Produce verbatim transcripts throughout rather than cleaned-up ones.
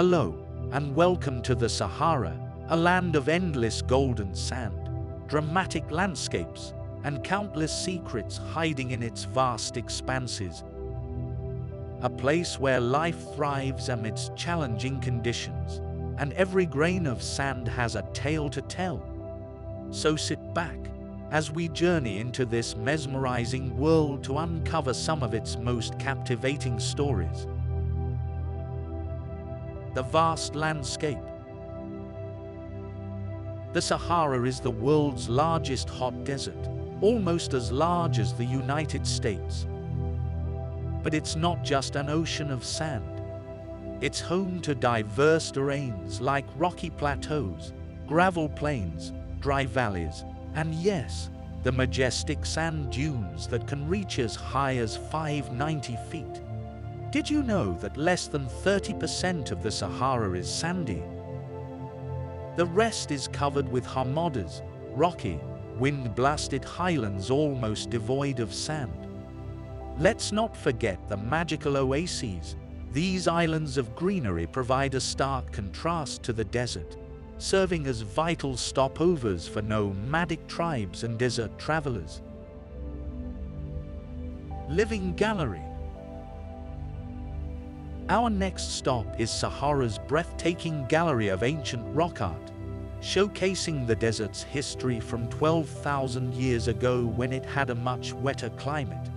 Hello, and welcome to the Sahara, a land of endless golden sand, dramatic landscapes, and countless secrets hiding in its vast expanses. A place where life thrives amidst challenging conditions, and every grain of sand has a tale to tell. So sit back, as we journey into this mesmerizing world to uncover some of its most captivating stories. The vast landscape. The Sahara is the world's largest hot desert, almost as large as the United States. But it's not just an ocean of sand. It's home to diverse terrains like rocky plateaus, gravel plains, dry valleys, and yes, the majestic sand dunes that can reach as high as five hundred ninety feet. Did you know that less than thirty percent of the Sahara is sandy? The rest is covered with harmadas, rocky, wind-blasted highlands almost devoid of sand. Let's not forget the magical oases. These islands of greenery provide a stark contrast to the desert, serving as vital stopovers for nomadic tribes and desert travelers. Living gallery. Our next stop is Sahara's breathtaking gallery of ancient rock art, showcasing the desert's history from twelve thousand years ago when it had a much wetter climate.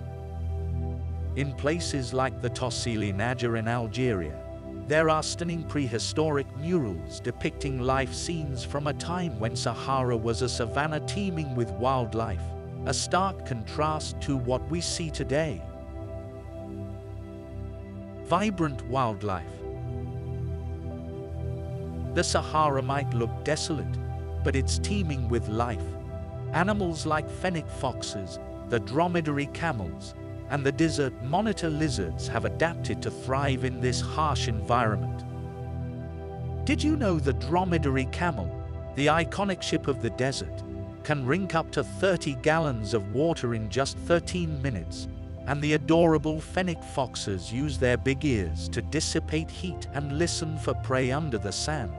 In places like the Tassili N'Ajjer in Algeria, there are stunning prehistoric murals depicting life scenes from a time when Sahara was a savanna teeming with wildlife, a stark contrast to what we see today. Vibrant wildlife. The Sahara might look desolate, but it's teeming with life. Animals like fennec foxes, the dromedary camels, and the desert monitor lizards have adapted to thrive in this harsh environment. Did you know the dromedary camel, the iconic ship of the desert, can drink up to thirty gallons of water in just thirteen minutes? And the adorable fennec foxes use their big ears to dissipate heat and listen for prey under the sand.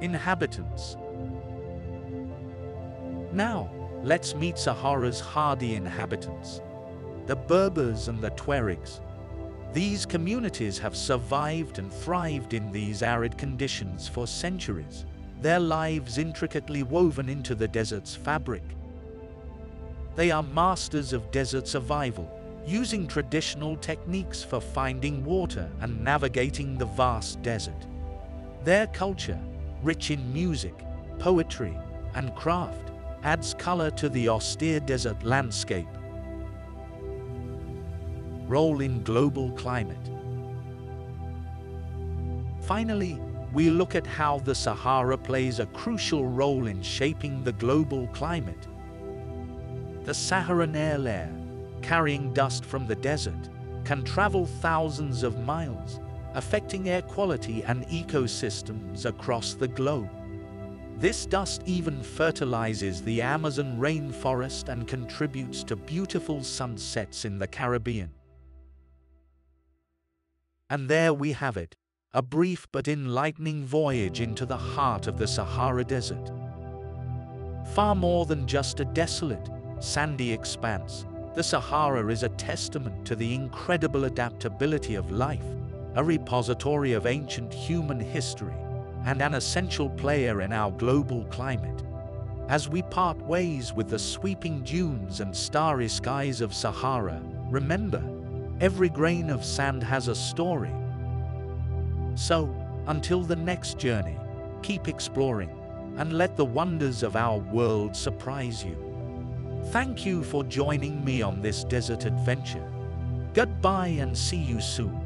Inhabitants. Now, let's meet Sahara's hardy inhabitants, the Berbers and the Tuaregs. These communities have survived and thrived in these arid conditions for centuries, their lives intricately woven into the desert's fabric. They are masters of desert survival, using traditional techniques for finding water and navigating the vast desert. Their culture, rich in music, poetry, and craft, adds color to the austere desert landscape. Role in global climate. Finally, we look at how the Sahara plays a crucial role in shaping the global climate. The Saharan air layer, carrying dust from the desert, can travel thousands of miles, affecting air quality and ecosystems across the globe. This dust even fertilizes the Amazon rainforest and contributes to beautiful sunsets in the Caribbean. And there we have it, a brief but enlightening voyage into the heart of the Sahara Desert. Far more than just a desolate, sandy expanse, the Sahara is a testament to the incredible adaptability of life, a repository of ancient human history, and an essential player in our global climate. As we part ways with the sweeping dunes and starry skies of Sahara, remember, every grain of sand has a story. So, until the next journey, keep exploring, and let the wonders of our world surprise you. Thank you for joining me on this desert adventure. Goodbye and see you soon.